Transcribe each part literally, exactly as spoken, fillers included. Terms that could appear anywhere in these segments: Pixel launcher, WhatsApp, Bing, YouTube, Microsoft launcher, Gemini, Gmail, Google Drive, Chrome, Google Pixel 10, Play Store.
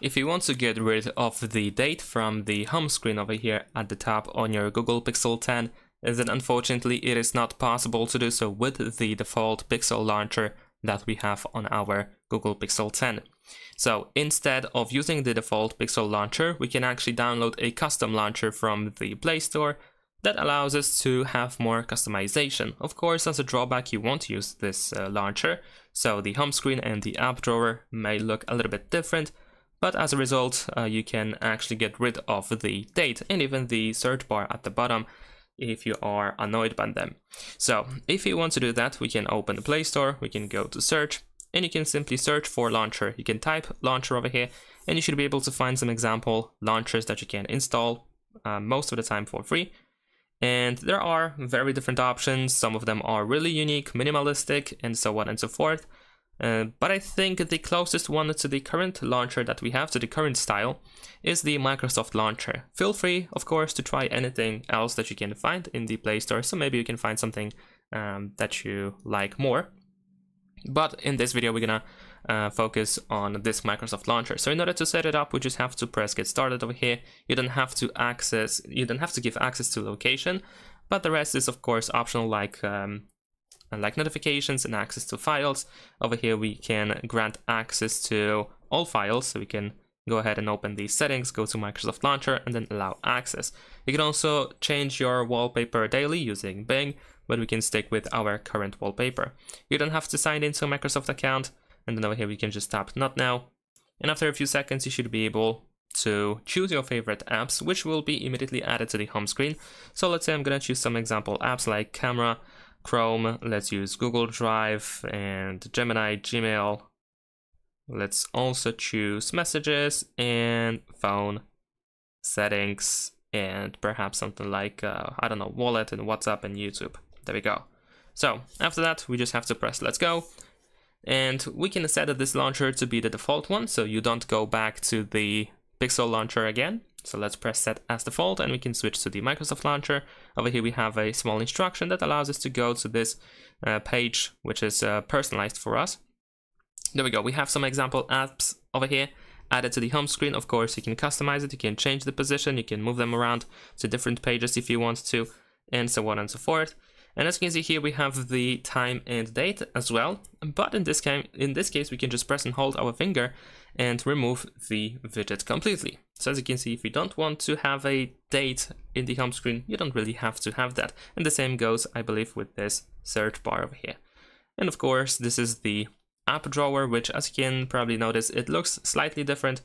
If you want to get rid of the date from the home screen over here at the top on your Google Pixel ten, then unfortunately it is not possible to do so with the default Pixel launcher that we have on our Google Pixel ten. So instead of using the default Pixel launcher, we can actually download a custom launcher from the Play Store that allows us to have more customization. Of course, as a drawback, you won't use this uh, launcher, so the home screen and the app drawer may look a little bit different, but as a result, uh, you can actually get rid of the date and even the search bar at the bottom if you are annoyed by them. So if you want to do that, we can open the Play Store, we can go to search, and you can simply search for launcher. You can type launcher over here, and you should be able to find some example launchers that you can install uh, most of the time for free. And there are very different options. Some of them are really unique, minimalistic, and so on and so forth. Uh, but I think the closest one to the current launcher that we have, to the current style, is the Microsoft launcher. Feel free, of course, to try anything else that you can find in the Play Store, so maybe you can find something um, that you like more. But in this video, we're gonna uh, focus on this Microsoft launcher. So in order to set it up, we just have to press get started over here. You don't have to access, you don't have to give access to location, but the rest is of course optional, like um, like notifications and access to files. Over here, we can grant access to all files, so we can go ahead and open the settings, go to Microsoft launcher, and then allow access. You can also change your wallpaper daily using Bing, but we can stick with our current wallpaper. You don't have to sign into a Microsoft account, and then over here we can just tap not now, and after a few seconds you should be able to choose your favorite apps, which will be immediately added to the home screen. So let's say I'm gonna choose some example apps like camera, Chrome, let's use Google Drive and Gemini, Gmail. Let's also choose messages and phone, settings, and perhaps something like, uh, I don't know, wallet and WhatsApp and YouTube. There we go. So after that, we just have to press let's go. And we can set this launcher to be the default one, so you don't go back to the Pixel launcher again. So let's press set as default, and we can switch to the Microsoft launcher. Over here, we have a small instruction that allows us to go to this uh, page, which is uh, personalized for us. There we go. We have some example apps over here added to the home screen. Of course, you can customize it. You can change the position. You can move them around to different pages if you want to, and so on and so forth. And as you can see here, we have the time and date as well, but in this, case, in this case, we can just press and hold our finger and remove the widget completely. So as you can see, if you don't want to have a date in the home screen, you don't really have to have that. And the same goes, I believe, with this search bar over here. And of course, this is the app drawer, which, as you can probably notice, it looks slightly different.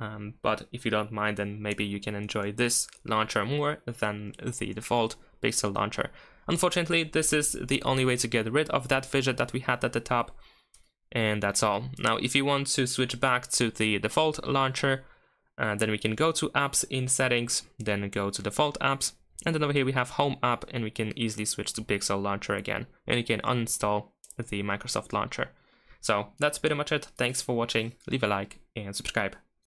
Um, but if you don't mind, then maybe you can enjoy this launcher more than the default Pixel launcher. Unfortunately, this is the only way to get rid of that widget that we had at the top, and that's all. Now, if you want to switch back to the default launcher, uh, then we can go to apps in settings, then go to default apps, and then over here we have home app, and we can easily switch to Pixel launcher again, and you can uninstall the Microsoft launcher. So that's pretty much it. Thanks for watching, leave a like and subscribe.